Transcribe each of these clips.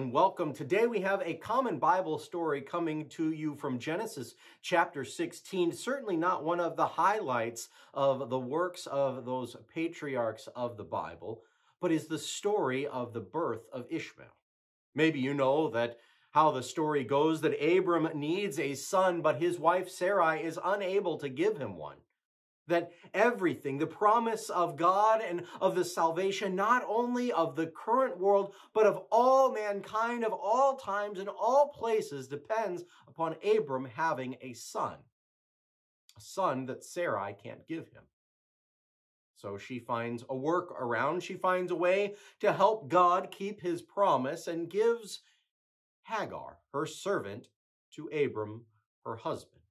and welcome. Today we have a common Bible story coming to you from Genesis chapter 16, certainly not one of the highlights of the works of those patriarchs of the Bible, but is the story of the birth of Ishmael. Maybe you know that how the story goes, that Abram needs a son, but his wife Sarai is unable to give him one. That everything, the promise of God and of the salvation, not only of the current world, but of all mankind, of all times and all places, depends upon Abram having a son that Sarai can't give him. So she finds a workaround. She finds a way to help God keep his promise and gives Hagar, her servant, to Abram, her husband.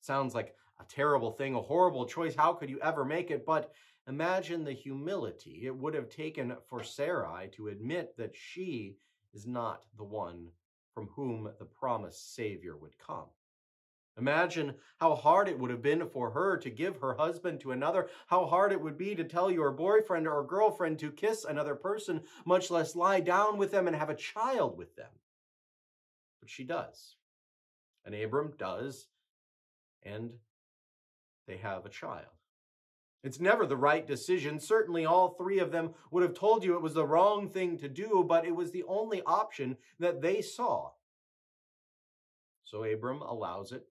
Sounds like a terrible thing, a horrible choice. How could you ever make it? But imagine the humility it would have taken for Sarai to admit that she is not the one from whom the promised Savior would come. Imagine how hard it would have been for her to give her husband to another, how hard it would be to tell your boyfriend or girlfriend to kiss another person, much less lie down with them and have a child with them. But she does. And Abram does. And they have a child. It's never the right decision. Certainly all three of them would have told you it was the wrong thing to do, but it was the only option that they saw. So Abram allows it.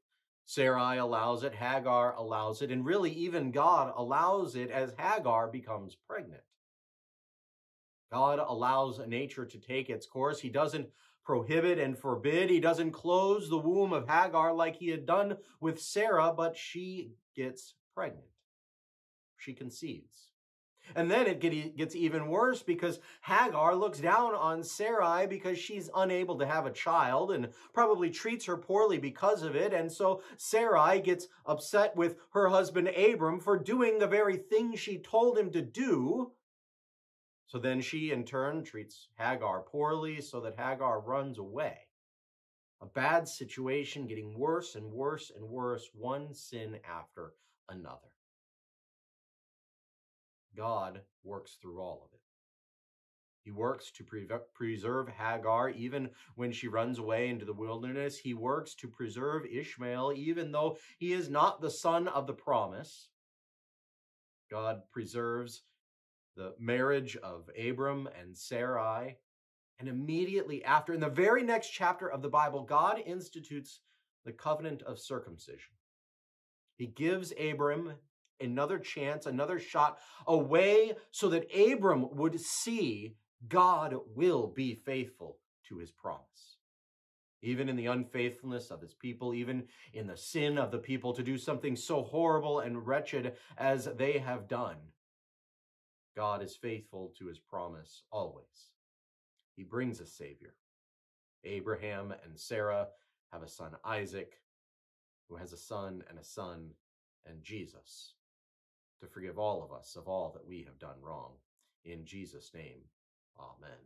Sarai allows it. Hagar allows it. And really even God allows it as Hagar becomes pregnant. God allows nature to take its course. He doesn't prohibit and forbid. He doesn't close the womb of Hagar like he had done with Sarah, but she gets pregnant. She conceives. And then it gets even worse because Hagar looks down on Sarai because she's unable to have a child and probably treats her poorly because of it. And so Sarai gets upset with her husband Abram for doing the very thing she told him to do. So then she, in turn, treats Hagar poorly so that Hagar runs away. A bad situation getting worse and worse and worse, one sin after another. God works through all of it. He works to preserve Hagar even when she runs away into the wilderness. He works to preserve Ishmael even though he is not the son of the promise. God preserves the marriage of Abram and Sarai, and immediately after, in the very next chapter of the Bible, God institutes the covenant of circumcision. He gives Abram another chance, another shot, a way so that Abram would see God will be faithful to his promise. Even in the unfaithfulness of his people, even in the sin of the people to do something so horrible and wretched as they have done, God is faithful to his promise always. He brings a Savior. Abraham and Sarah have a son, Isaac, who has a son, and Jesus, to forgive all of us of all that we have done wrong. In Jesus' name, amen.